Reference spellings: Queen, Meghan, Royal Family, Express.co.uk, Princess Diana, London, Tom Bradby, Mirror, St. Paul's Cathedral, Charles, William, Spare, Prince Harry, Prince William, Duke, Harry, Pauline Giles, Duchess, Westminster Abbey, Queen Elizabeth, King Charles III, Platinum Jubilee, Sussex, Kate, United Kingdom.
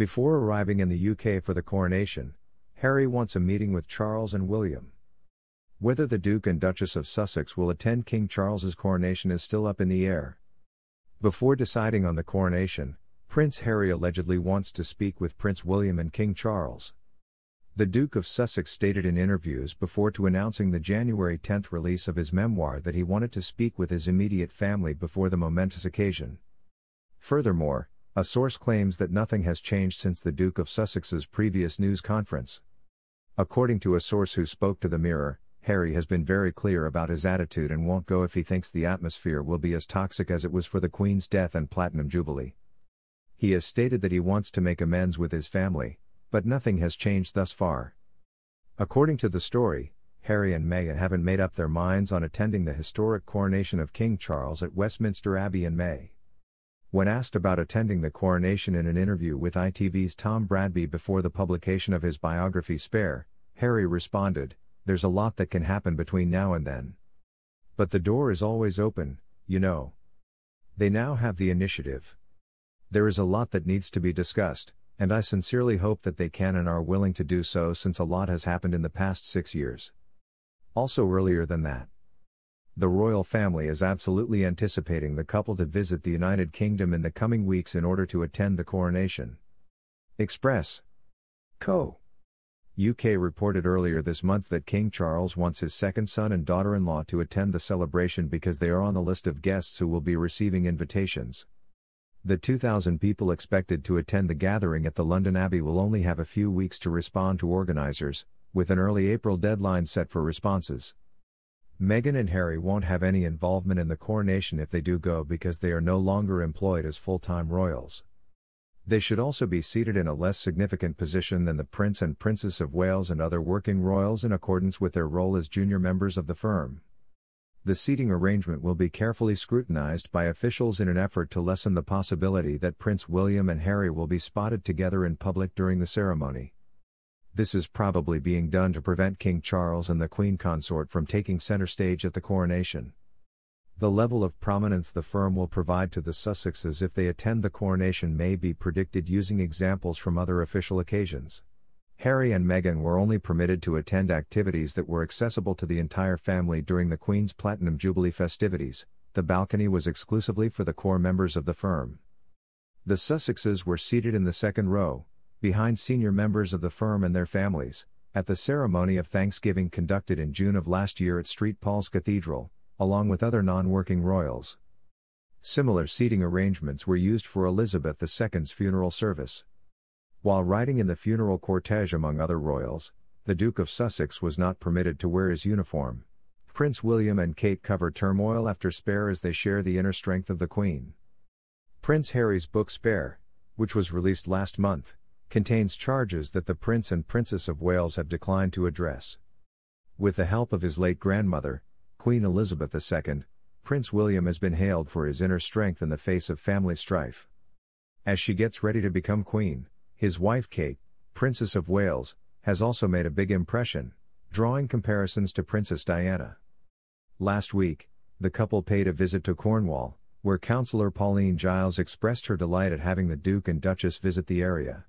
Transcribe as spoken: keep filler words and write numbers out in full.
Before arriving in the U K for the coronation, Harry wants a meeting with Charles and William. Whether the Duke and Duchess of Sussex will attend King Charles's coronation is still up in the air. Before deciding on the coronation, Prince Harry allegedly wants to speak with Prince William and King Charles. The Duke of Sussex stated in interviews before to announcing the January tenth release of his memoir that he wanted to speak with his immediate family before the momentous occasion. Furthermore, a source claims that nothing has changed since the Duke of Sussex's previous news conference. According to a source who spoke to the Mirror, Harry has been very clear about his attitude and won't go if he thinks the atmosphere will be as toxic as it was for the Queen's death and Platinum Jubilee. He has stated that he wants to make amends with his family, but nothing has changed thus far. According to the story, Harry and Meghan haven't made up their minds on attending the historic coronation of King Charles at Westminster Abbey in May. When asked about attending the coronation in an interview with I T V's Tom Bradby before the publication of his biography Spare, Harry responded, "There's a lot that can happen between now and then. But the door is always open, you know. They now have the initiative. There is a lot that needs to be discussed, and I sincerely hope that they can and are willing to do so since a lot has happened in the past six years. Also earlier than that. The royal family is absolutely anticipating the couple to visit the United Kingdom in the coming weeks in order to attend the coronation." Express dot co dot U K reported earlier this month that King Charles wants his second son and daughter-in-law to attend the celebration because they are on the list of guests who will be receiving invitations. The two thousand people expected to attend the gathering at the London Abbey will only have a few weeks to respond to organisers, with an early April deadline set for responses. Meghan and Harry won't have any involvement in the coronation if they do go because they are no longer employed as full-time royals. They should also be seated in a less significant position than the Prince and Princess of Wales and other working royals in accordance with their role as junior members of the firm. The seating arrangement will be carefully scrutinized by officials in an effort to lessen the possibility that Prince William and Harry will be spotted together in public during the ceremony. This is probably being done to prevent King Charles and the Queen Consort from taking center stage at the coronation. The level of prominence the firm will provide to the Sussexes if they attend the coronation may be predicted using examples from other official occasions. Harry and Meghan were only permitted to attend activities that were accessible to the entire family during the Queen's Platinum Jubilee festivities. The balcony was exclusively for the core members of the firm. The Sussexes were seated in the second row, behind senior members of the firm and their families, at the ceremony of Thanksgiving conducted in June of last year at Saint Paul's Cathedral, along with other non-working royals. Similar seating arrangements were used for Elizabeth the Second's funeral service. While riding in the funeral cortege among other royals, the Duke of Sussex was not permitted to wear his uniform. Prince William and Kate cover turmoil after Spare as they share the inner strength of the Queen. Prince Harry's book Spare, which was released last month, contains charges that the Prince and Princess of Wales have declined to address. With the help of his late grandmother, Queen Elizabeth the Second, Prince William has been hailed for his inner strength in the face of family strife. As she gets ready to become Queen, his wife Kate, Princess of Wales, has also made a big impression, drawing comparisons to Princess Diana. Last week, the couple paid a visit to Cornwall, where councillor Pauline Giles expressed her delight at having the Duke and Duchess visit the area.